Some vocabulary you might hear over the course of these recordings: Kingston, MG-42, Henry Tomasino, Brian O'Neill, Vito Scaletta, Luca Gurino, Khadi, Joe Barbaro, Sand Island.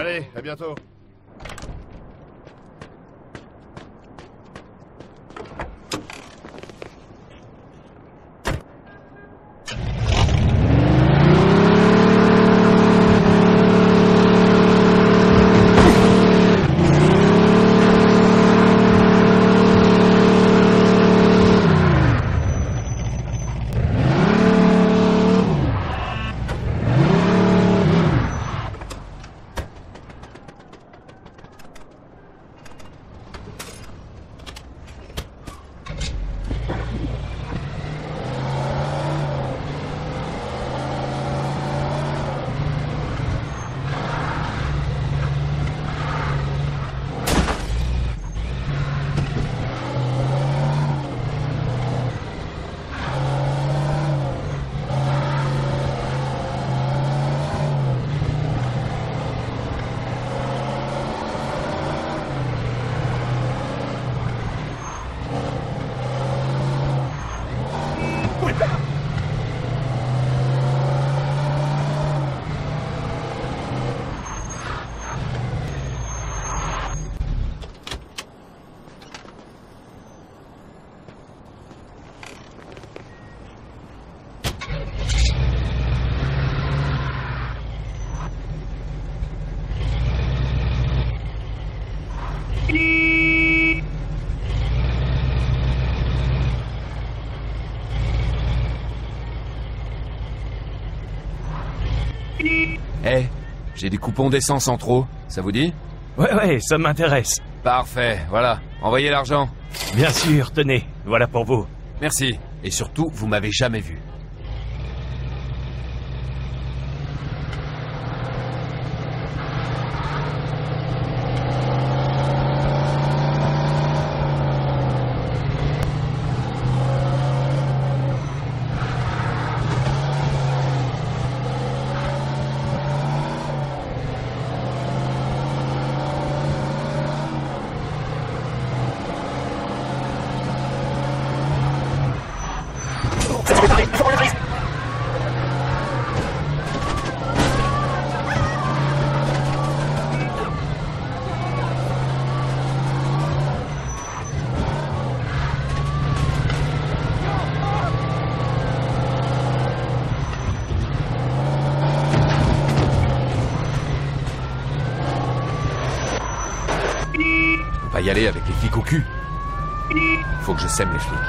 Allez, à bientôt. J'ai des coupons d'essence en trop, ça vous dit? Ouais, ça m'intéresse. Parfait, voilà. Envoyez l'argent. Bien sûr, tenez, voilà pour vous. Merci. Et surtout, vous m'avez jamais vu. Y aller avec les flics au cul. Faut que je sème les flics.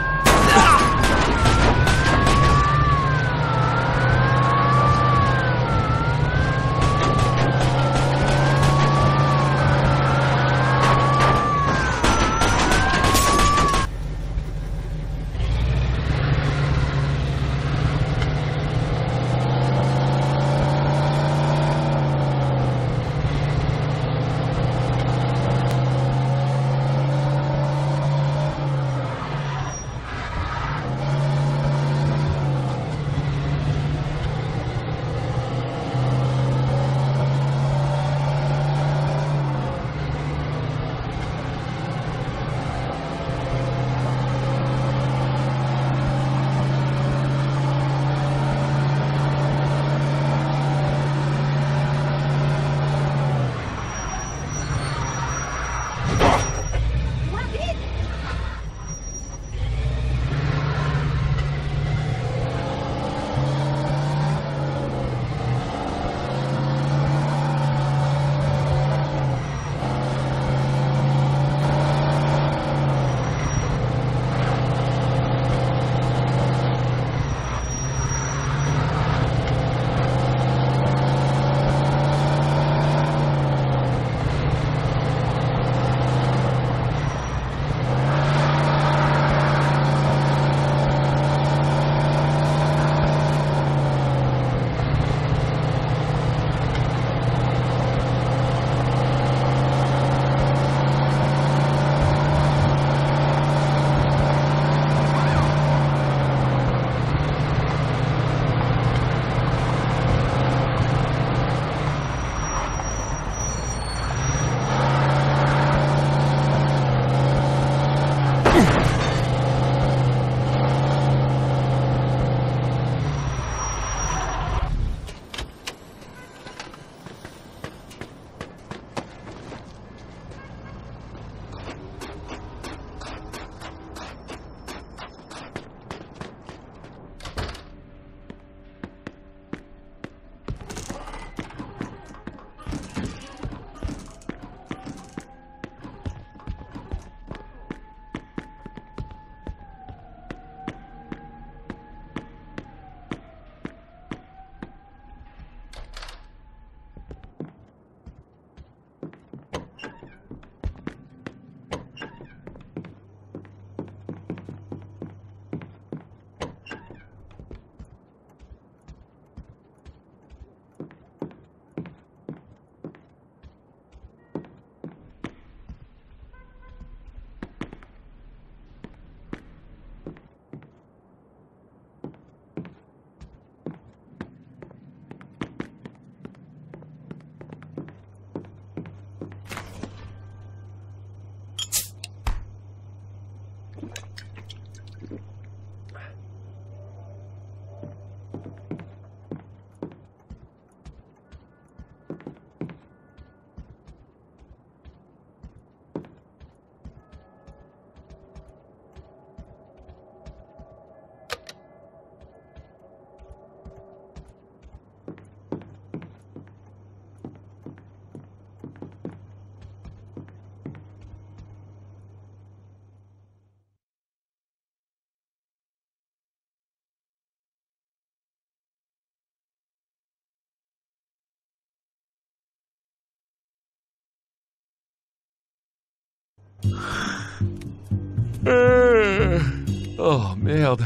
Oh merde.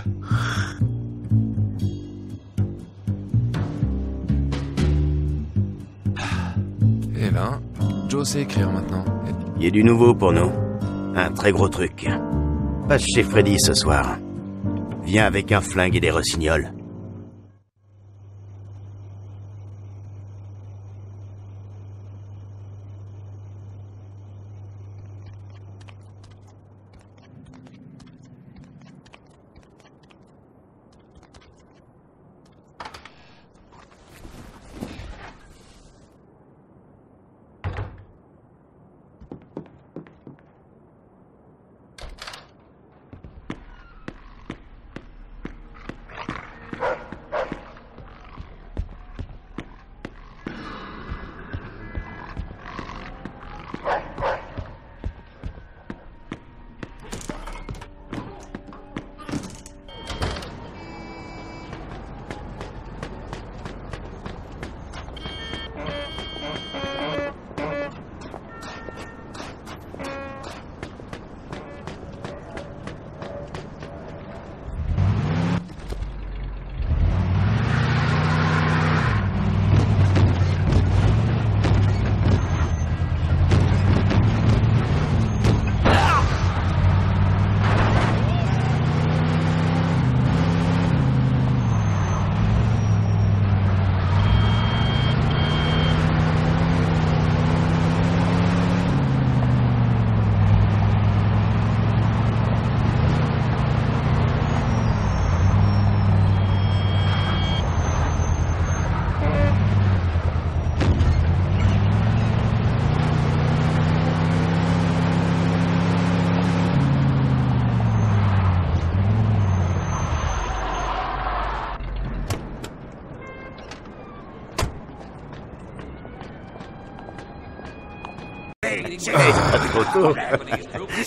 Eh ben, Joe sait écrire maintenant. Il y a du nouveau pour nous. Un très gros truc. Passe chez Freddy ce soir. Viens avec un flingue et des rossignols.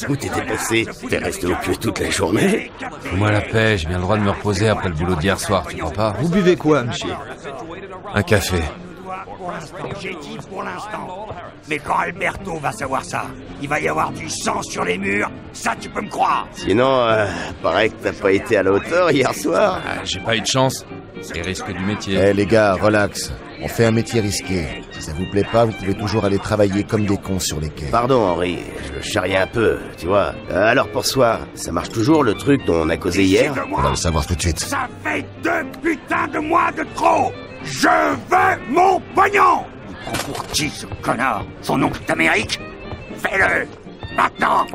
Où t'étais passé? T'es resté au pieu toute la journée? Moi la paix, j'ai bien le droit de me reposer après le boulot d'hier soir, tu crois pas? Vous buvez quoi, monsieur? Un café. J'ai dit pour l'instant. Mais quand Alberto va savoir ça, il va y avoir du sang sur les murs, ça tu peux me croire. Sinon, pareil que t'as pas été à la hauteur hier soir. J'ai pas eu de chance, c'est les risques du métier. Eh les gars, relax. On fait un métier risqué. Si ça vous plaît pas, vous pouvez toujours aller travailler comme des cons sur les quais. Pardon, Henri, je charrie un peu, tu vois. Alors pour soi, ça marche toujours le truc dont on a causé hier? On va le savoir tout de suite. Ça fait 2 putains de mois de trop! Je veux mon pognon! Il prend pour qui ce connard? Son oncle d'Amérique? Fais-le! Maintenant!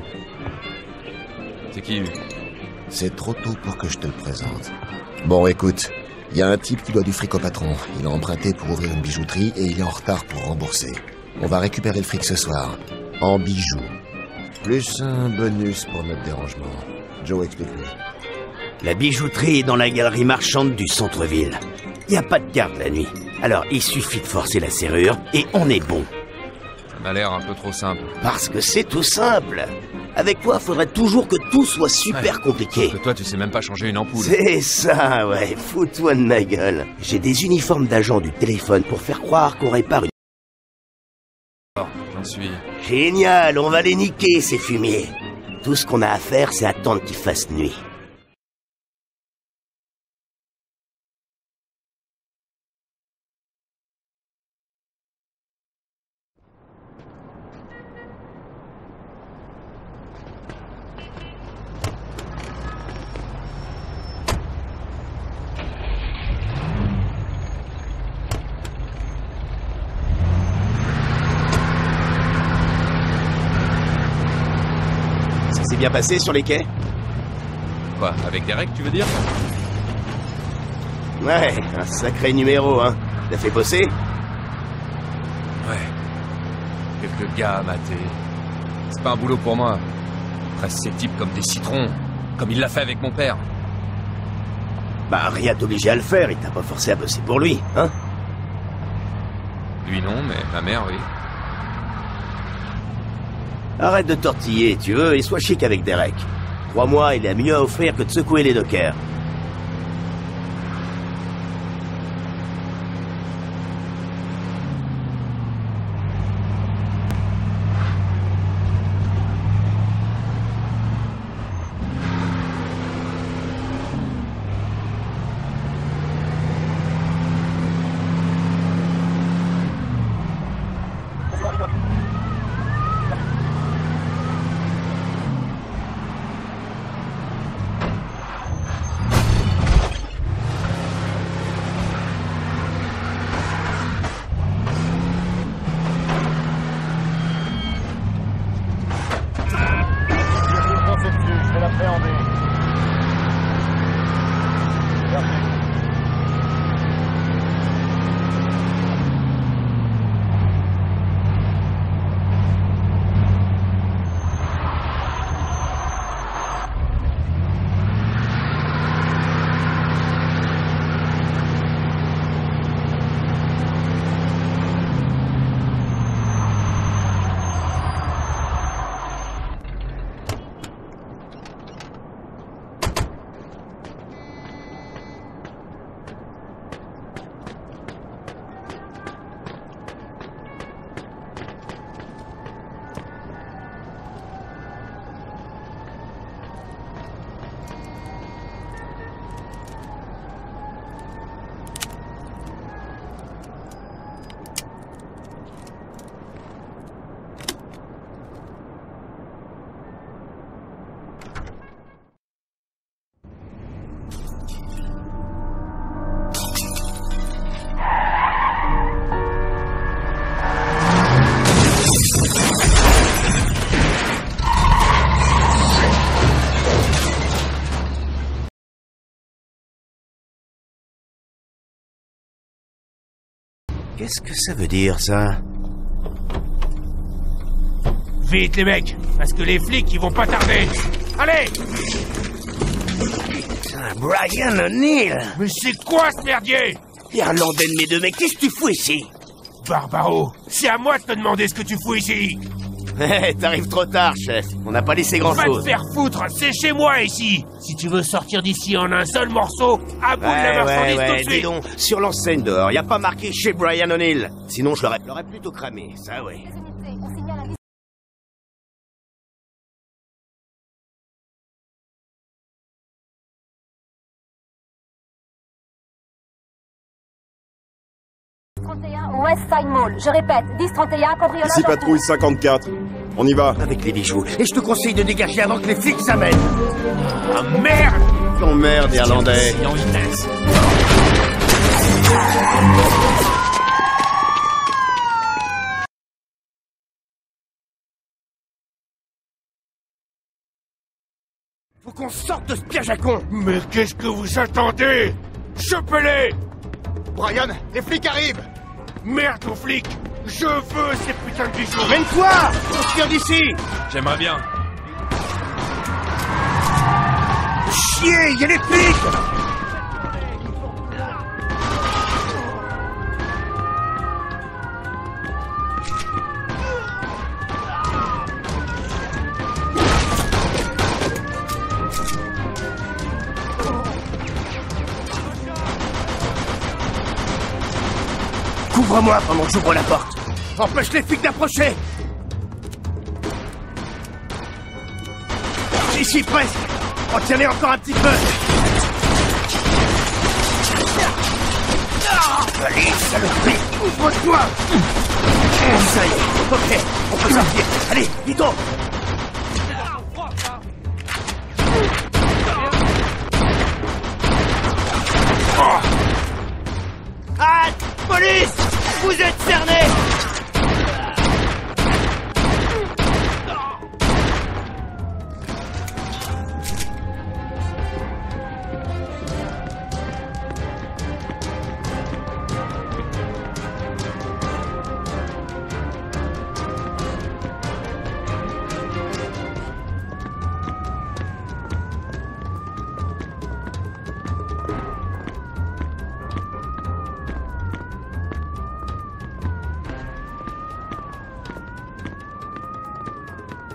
C'est qui? C'est trop tôt pour que je te le présente. Bon, écoute. Il y a un type qui doit du fric au patron. Il a emprunté pour ouvrir une bijouterie et il est en retard pour rembourser. On va récupérer le fric ce soir. En bijoux. Plus un bonus pour notre dérangement. Joe, explique-lui. La bijouterie est dans la galerie marchande du centre-ville. Il n'y a pas de garde la nuit. Alors il suffit de forcer la serrure et on est bon. Ça m'a l'air un peu trop simple. Parce que c'est tout simple. Avec toi, faudrait toujours que tout soit super compliqué. Parce que toi, tu sais même pas changer une ampoule. C'est ça, ouais. Fous-toi de ma gueule. J'ai des uniformes d'agents du téléphone pour faire croire qu'on répare une... Oh, j'en suis... Génial, on va les niquer, ces fumiers. Tout ce qu'on a à faire, c'est attendre qu'il fasse nuit. Bien passé sur les quais? Quoi, avec des règles, tu veux dire? Ouais, un sacré numéro, hein. T'as fait bosser? Ouais. Quelques gars à mater. C'est pas un boulot pour moi. Presse ces types comme des citrons, comme il l'a fait avec mon père. Bah, rien t'obligé à le faire, il t'a pas forcé à bosser pour lui, hein? Lui non, mais ma mère, oui. Arrête de tortiller, tu veux, et sois chic avec Derek. Crois-moi, il a mieux à offrir que de secouer les dockers. Qu'est-ce que ça veut dire, ça? Vite, les mecs! Parce que les flics, ils vont pas tarder! Allez! Putain, Brian O'Neill! Mais c'est quoi, ce merdier? Irlandais de mes deux mecs, qu'est-ce que tu fous ici? Barbaro, c'est à moi de te demander ce que tu fous ici! Hé, t'arrives trop tard, chef. On n'a pas laissé grand-chose. Va te faire foutre, c'est chez moi, ici. Si tu veux sortir d'ici en un seul morceau, à bout de la marchandise tout de suite. Dis donc, sur l'enseigne dehors, y a pas marqué chez Brian O'Neill. Sinon, je l'aurais plutôt cramé, ça oui. West Side Mall, je répète, 10-31, cambriolage... Ici patrouille 54, on y va. Avec les bijoux, et je te conseille de dégager avant que les flics s'amènent. Ah merde! Ton merde, Irlandais. Faut qu'on sorte de ce piège à con. Mais qu'est-ce que vous attendez? Chopez-les! Brian, les flics arrivent! Merde aux flics! Je veux ces putains de bijoux! Mène-toi! On se tire d'ici! J'aimerais bien. Chier! Y'a les flics! Ouvre-moi pendant que j'ouvre la porte. Empêche les flics d'approcher. Ici, presque. Retiens-les encore un petit peu. Allez, saloperie. Ouvre-toi. Ça y est. Ok, on peut sortir. Allez, dis donc. Police! Vous êtes cernés!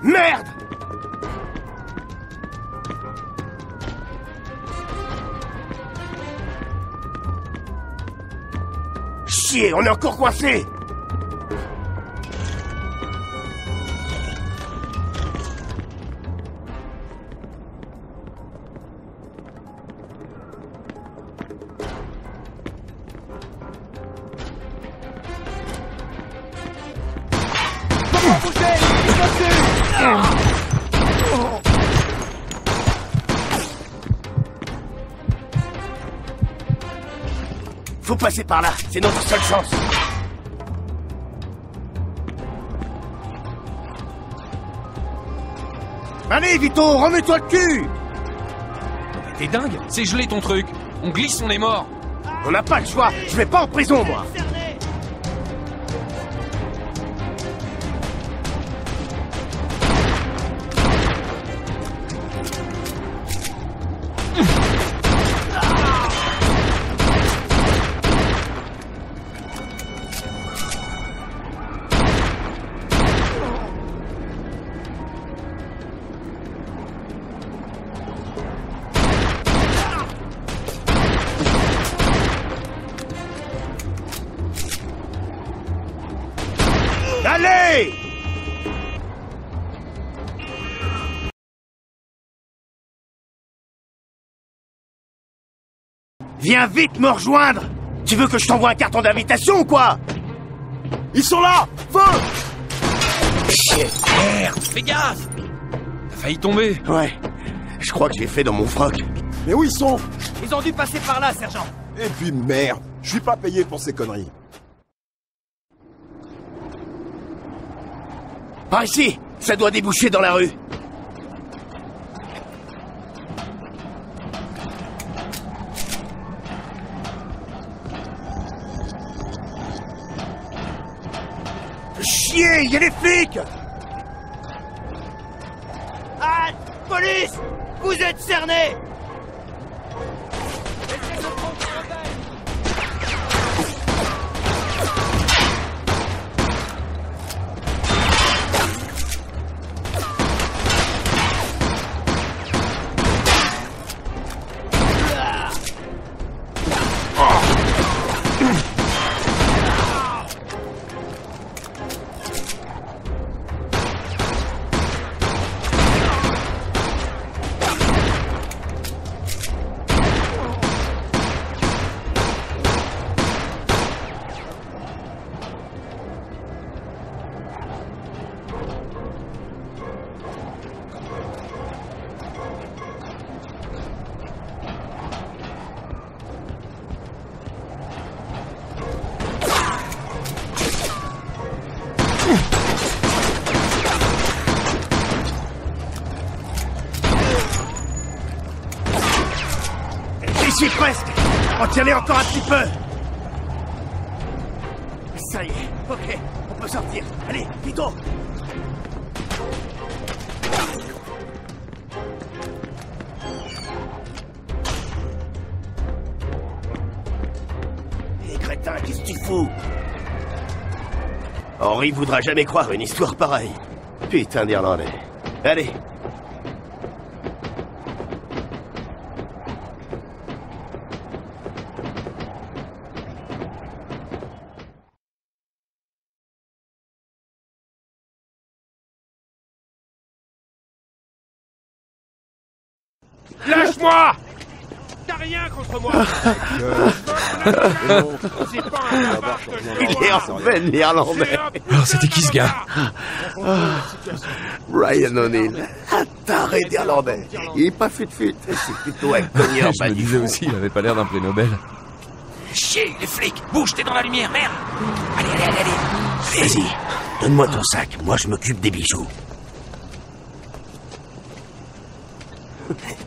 Merde! Chier, on est encore coincé. Faut passer par là, c'est notre seule chance. Allez, Vito, remets-toi le cul. T'es dingue, c'est gelé ton truc. On glisse, on est mort. On n'a pas le choix, je vais pas en prison, moi. Allez! Viens vite me rejoindre! Tu veux que je t'envoie un carton d'invitation ou quoi? Ils sont là! Feu! Chier! Merde! Fais gaffe! T'as failli tomber! Ouais, je crois que je l'ai fait dans mon froc. Mais où ils sont? Ils ont dû passer par là, sergent! Et puis merde! Je suis pas payé pour ces conneries. Par ici, ça doit déboucher dans la rue. Chier, il y a les flics! Ah, police! Vous êtes cernés! J'y suis presque! Retiens-les encore un petit peu! Ça y est, ok, on peut sortir. Allez, Vito! Hé, crétin, qu'est-ce que tu fous? Henri voudra jamais croire une histoire pareille. Putain d'Irlandais. Allez! Lâche-moi! T'as rien contre moi! Il est en peine, l'Irlandais! Alors, c'était qui ce gars? Brian O'Neill, un taré d'Irlandais! Il est pas fut-fut, c'est plutôt un cogneur. Je me disais aussi, il avait pas l'air d'un prix Nobel. Chier, les flics! Bouge, t'es dans la lumière, merde! Allez, allez, allez, allez! Vas-y, donne-moi ton sac, moi je m'occupe des bijoux.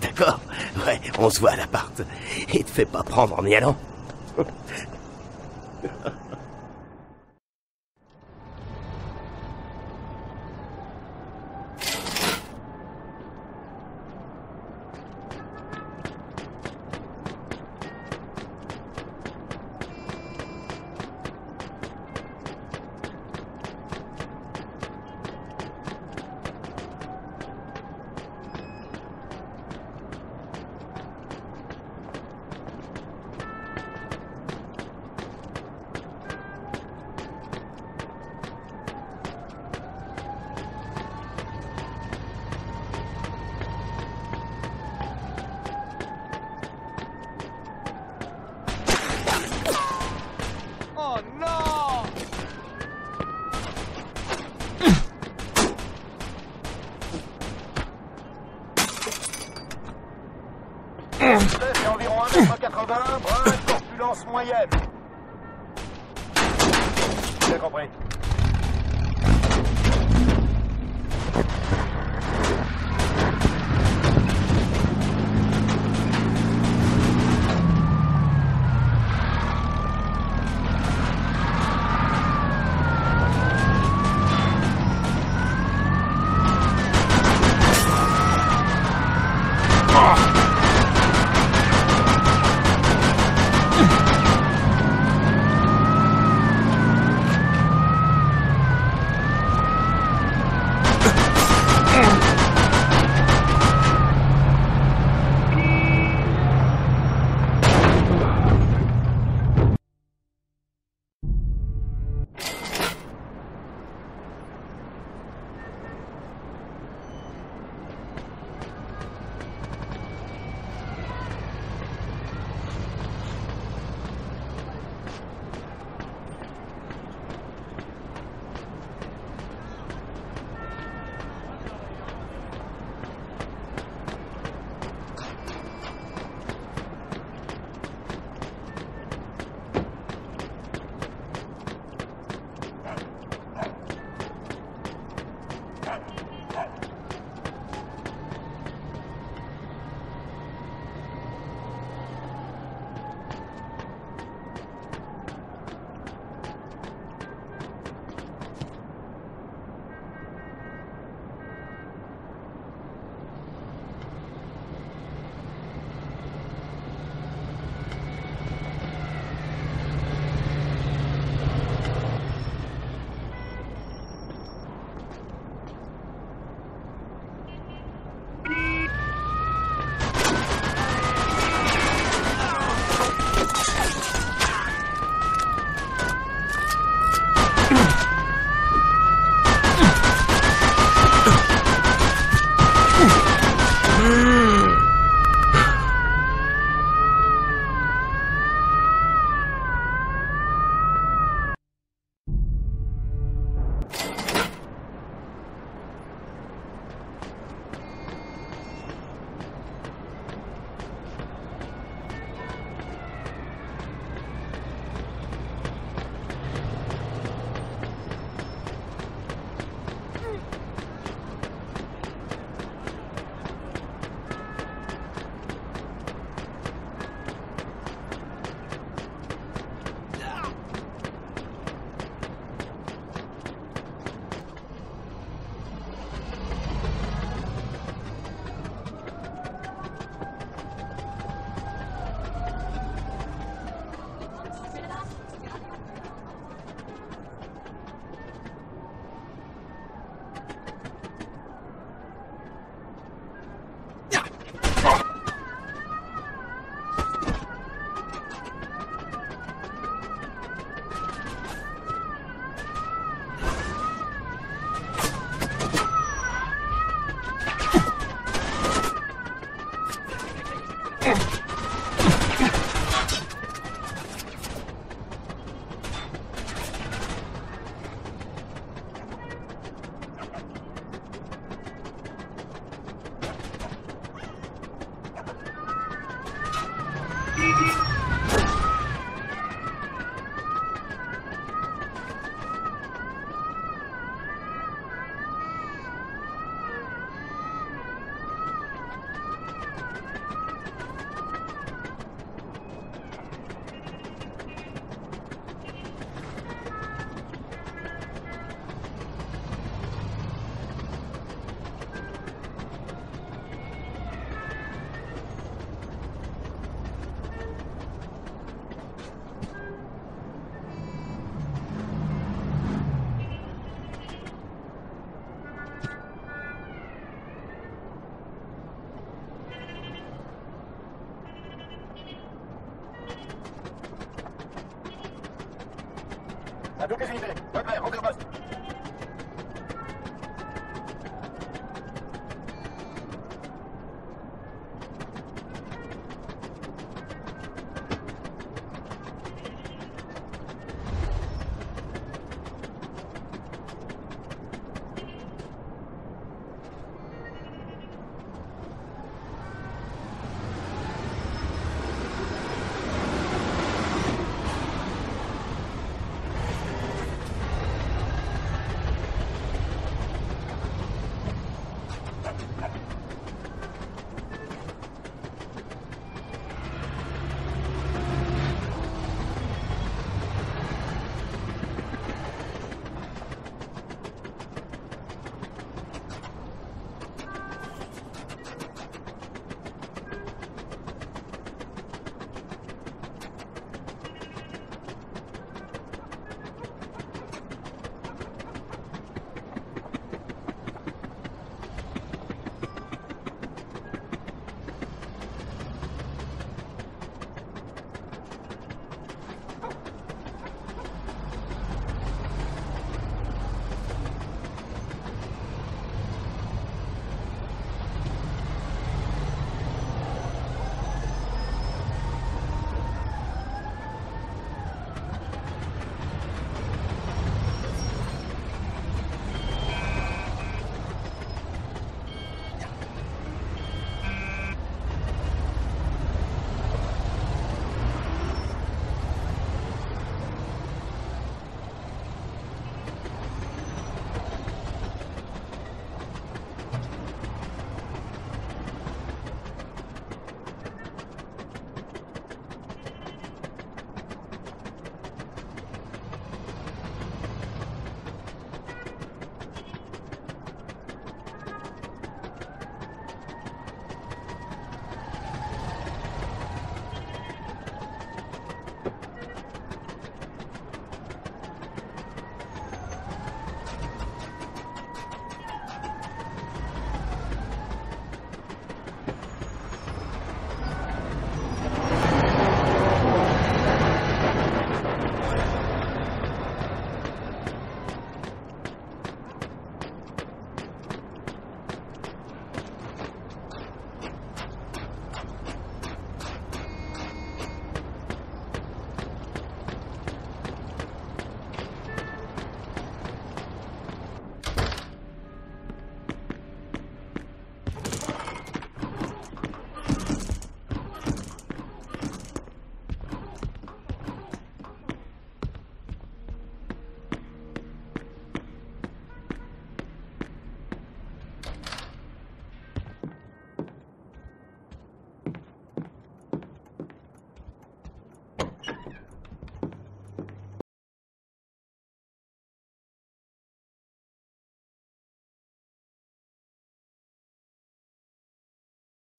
D'accord, ouais, on se voit à l'appart. Et te fais pas prendre en y allant. toute les unités. Repère, aucun poste.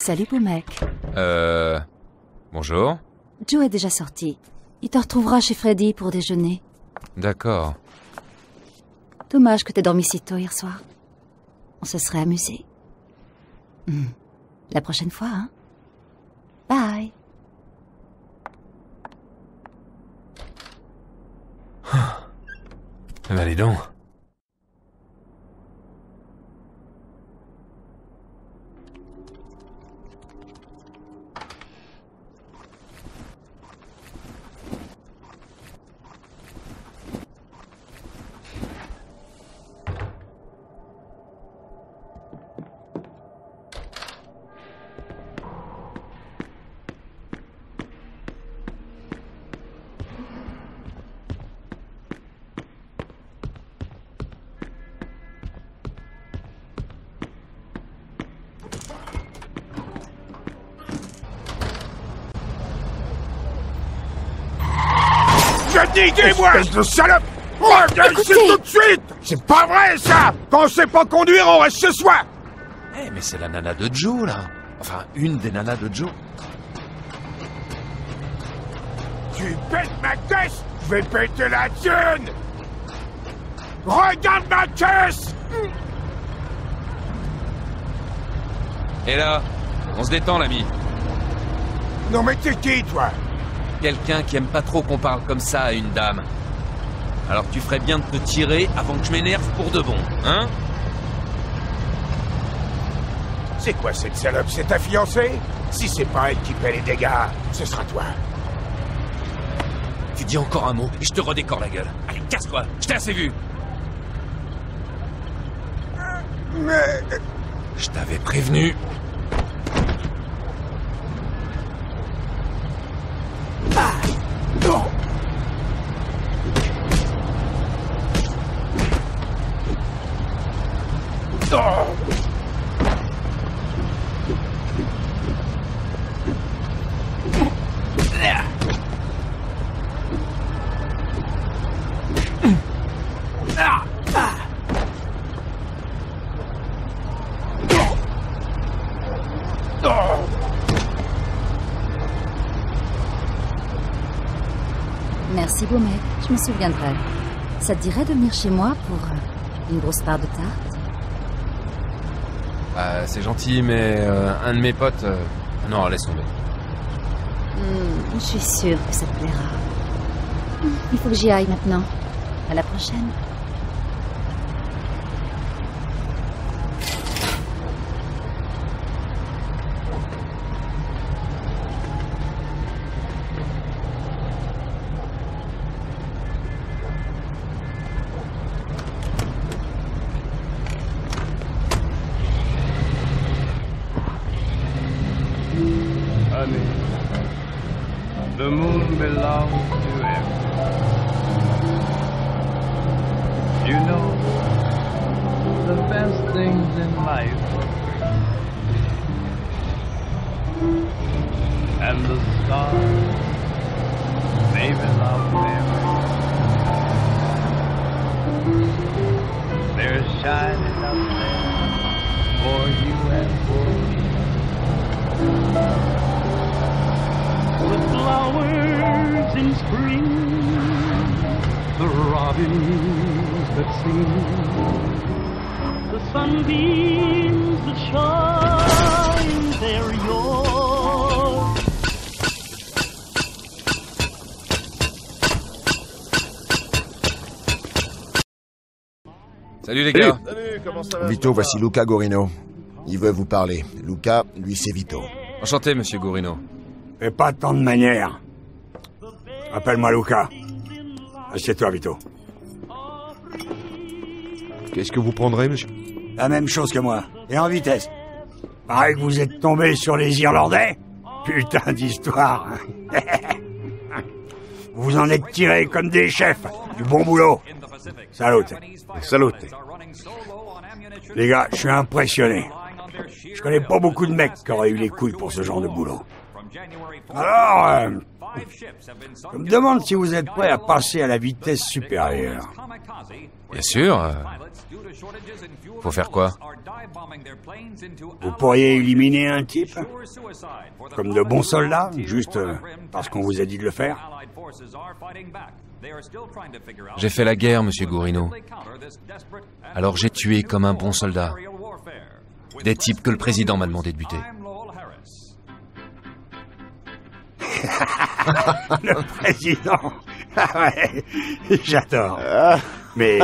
Salut, beau mec. Bonjour. Joe est déjà sorti. Il te retrouvera chez Freddy pour déjeuner. D'accord. Dommage que t'aies dormi si tôt hier soir. On se serait amusé. La prochaine fois, hein. Bye. Allez donc. Espèce de salope! Reviens ici tout de suite! C'est pas vrai, ça! Quand on sait pas conduire, on reste chez soi! Eh, mais c'est la nana de Joe, là! Enfin, une des nanas de Joe. Tu pètes ma caisse! Je vais péter la tienne! Regarde ma caisse! Et là, on se détend, l'ami. Non mais t'es qui, toi? Quelqu'un qui aime pas trop qu'on parle comme ça à une dame. Alors tu ferais bien de te tirer avant que je m'énerve pour de bon, hein? C'est quoi cette salope? C'est ta fiancée? Si c'est pas elle qui paie les dégâts, ce sera toi. Tu dis encore un mot et je te redécore la gueule. Allez, casse-toi, je t'ai assez vu. Mais... je t'avais prévenu. Merci, Beaumet. Je me souviendrai. Ça te dirait de venir chez moi pour une grosse part de tarte? C'est gentil, mais un de mes potes... non, laisse tomber. Je suis sûre que ça te plaira. Il faut que j'y aille maintenant. À la prochaine. Salut les gars. Salut, comment ça va? Vito, voici Luca Gurino. Il veut vous parler. Luca, lui, c'est Vito. Enchanté, monsieur Gurino. Et pas tant de manières. Appelle-moi Luca. Assieds-toi, Vito. Qu'est-ce que vous prendrez, monsieur? La même chose que moi. Et en vitesse. Pareil que vous êtes tombé sur les Irlandais. Putain d'histoire. Vous en êtes tirés comme des chefs. Du bon boulot. Salute. Salute. Les gars, je suis impressionné. Je connais pas beaucoup de mecs qui auraient eu les couilles pour ce genre de boulot. Alors, je me demande si vous êtes prêts à passer à la vitesse supérieure. Bien sûr. Faut faire quoi? Vous pourriez éliminer un type? Comme de bons soldats, juste parce qu'on vous a dit de le faire? J'ai fait la guerre, monsieur Gurino. Alors j'ai tué comme un bon soldat. Des types que le président m'a demandé de buter. Le président. Ah ouais, j'adore. Mais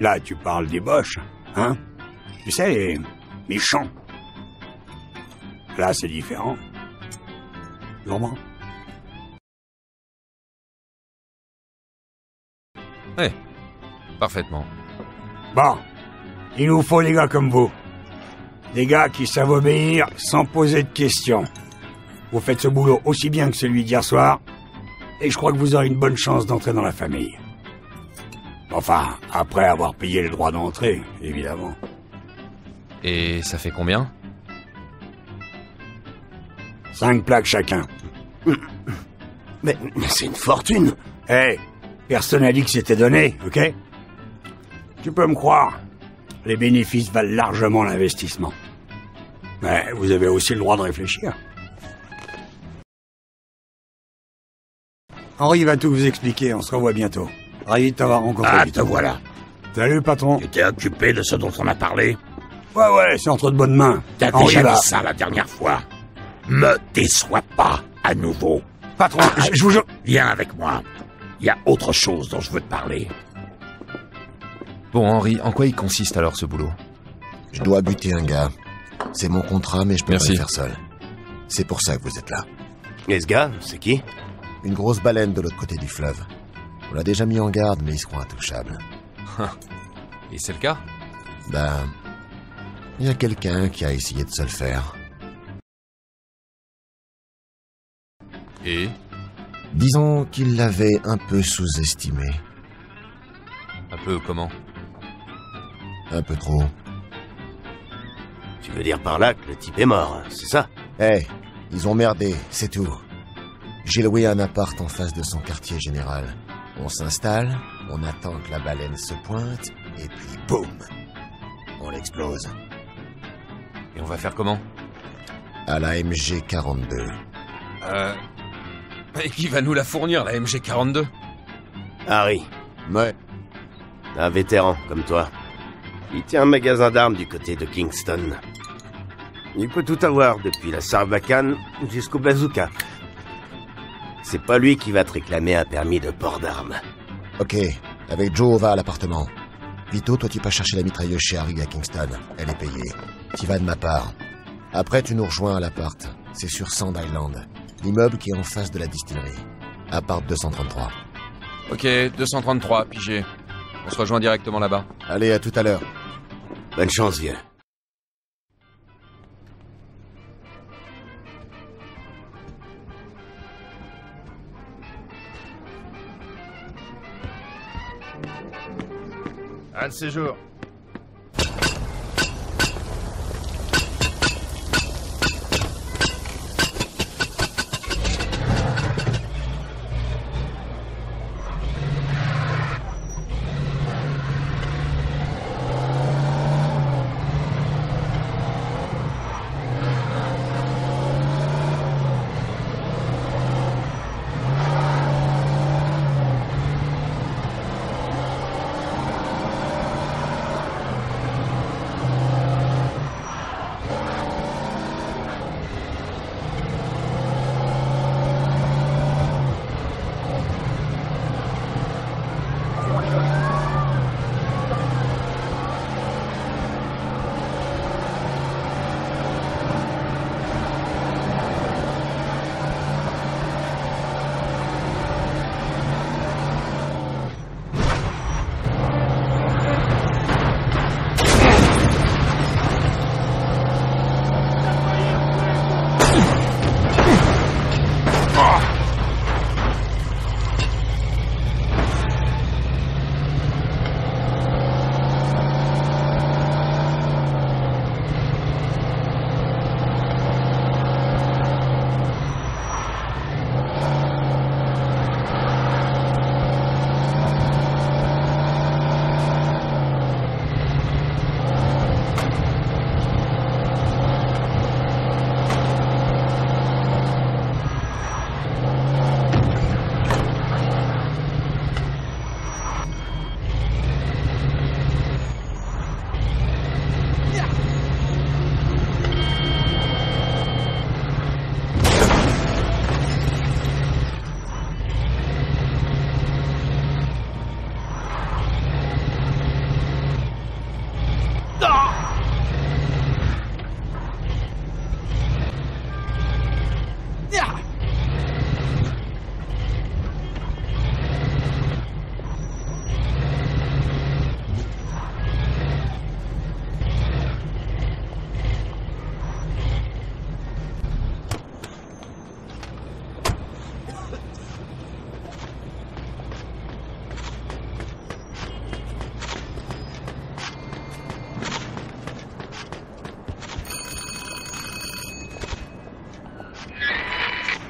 là, tu parles des boches, hein? Tu sais, les méchants. Là, c'est différent. Vraiment. Oui, parfaitement. Bon, il nous faut des gars comme vous. Des gars qui savent obéir sans poser de questions. Vous faites ce boulot aussi bien que celui d'hier soir, et je crois que vous aurez une bonne chance d'entrer dans la famille. Enfin, après avoir payé le droit d'entrée, évidemment. Et ça fait combien? 5 plaques chacun. Mais c'est une fortune. Hé, personne n'a dit que c'était donné, ok? Tu peux me croire, les bénéfices valent largement l'investissement. Mais vous avez aussi le droit de réfléchir. Henri va tout vous expliquer, on se revoit bientôt. Ravi de t'avoir rencontré. Ah, te voilà. Salut, patron. Tu t'es occupé de ce dont on a parlé? Ouais, c'est entre de bonnes mains. T'as déjà dit ça la dernière fois. Me déçois pas à nouveau. Patron, je vous jure... Viens avec moi. Il y a autre chose dont je veux te parler. Bon, Henry, en quoi il consiste alors ce boulot? Je dois buter un gars. C'est mon contrat, mais je peux pas le faire seul. C'est pour ça que vous êtes là. Et ce gars, c'est qui? Une grosse baleine de l'autre côté du fleuve. On l'a déjà mis en garde, mais il se croit intouchable. Et c'est le cas? Ben... il y a quelqu'un qui a essayé de se le faire. Et? Disons qu'il l'avait un peu sous-estimé. Un peu comment? Un peu trop. Tu veux dire par là que le type est mort, c'est ça? Eh, ils ont merdé, c'est tout. J'ai loué un appart en face de son quartier général. On s'installe, on attend que la baleine se pointe, et puis boum! On l'explose. Et on va faire comment? À la MG-42. Et qui va nous la fournir, la MG-42? Harry. Ouais. Un vétéran, comme toi. Il tient un magasin d'armes du côté de Kingston. Il peut tout avoir, depuis la sarbacane jusqu'au bazooka. C'est pas lui qui va te réclamer un permis de port d'armes. Ok, avec Joe, on va à l'appartement. Vito, toi tu vas chercher la mitrailleuse chez Harry à Kingston. Elle est payée. T'y vas de ma part. Après, tu nous rejoins à l'appart. C'est sur Sand Island. L'immeuble qui est en face de la distillerie. Appart 233. Ok, 233, pigé. On se rejoint directement là-bas. Allez, à tout à l'heure. Bonne chance, vieux. Un de ces jours.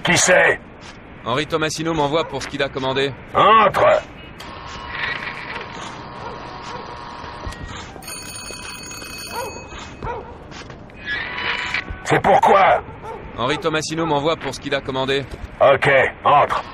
Qui c'est? Henry Tomasino m'envoie pour ce qu'il a commandé. Entre! C'est pourquoi? Henry Tomasino m'envoie pour ce qu'il a commandé. Ok, entre.